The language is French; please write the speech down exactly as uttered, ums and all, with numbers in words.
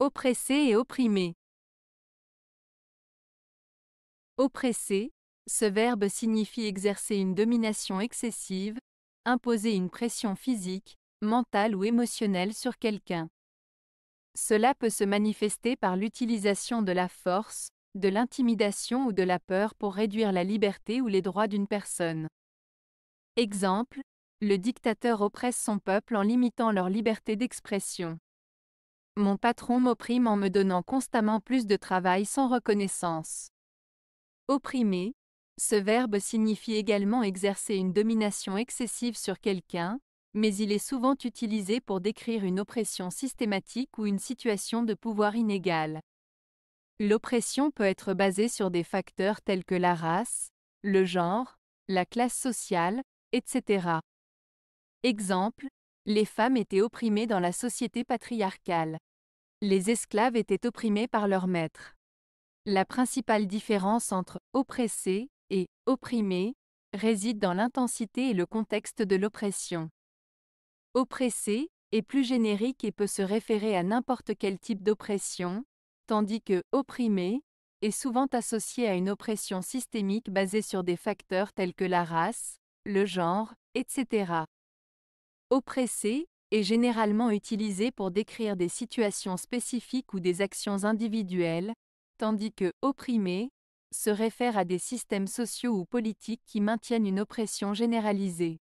Oppressé et opprimé. Oppresser, ce verbe signifie exercer une domination excessive, imposer une pression physique, mentale ou émotionnelle sur quelqu'un. Cela peut se manifester par l'utilisation de la force, de l'intimidation ou de la peur pour réduire la liberté ou les droits d'une personne. Exemple, le dictateur oppresse son peuple en limitant leur liberté d'expression. Mon patron m'opprime en me donnant constamment plus de travail sans reconnaissance. Opprimer, ce verbe signifie également exercer une domination excessive sur quelqu'un, mais il est souvent utilisé pour décrire une oppression systématique ou une situation de pouvoir inégale. L'oppression peut être basée sur des facteurs tels que la race, le genre, la classe sociale, et cetera. Exemple, les femmes étaient opprimées dans la société patriarcale. Les esclaves étaient opprimés par leurs maîtres. La principale différence entre « oppressé » et « opprimé » réside dans l'intensité et le contexte de l'oppression. « Oppressé » est plus générique et peut se référer à n'importe quel type d'oppression, tandis que « opprimé » est souvent associé à une oppression systémique basée sur des facteurs tels que la race, le genre, et cetera. « Oppressé » est généralement utilisé pour décrire des situations spécifiques ou des actions individuelles, tandis que « opprimé » se réfère à des systèmes sociaux ou politiques qui maintiennent une oppression généralisée.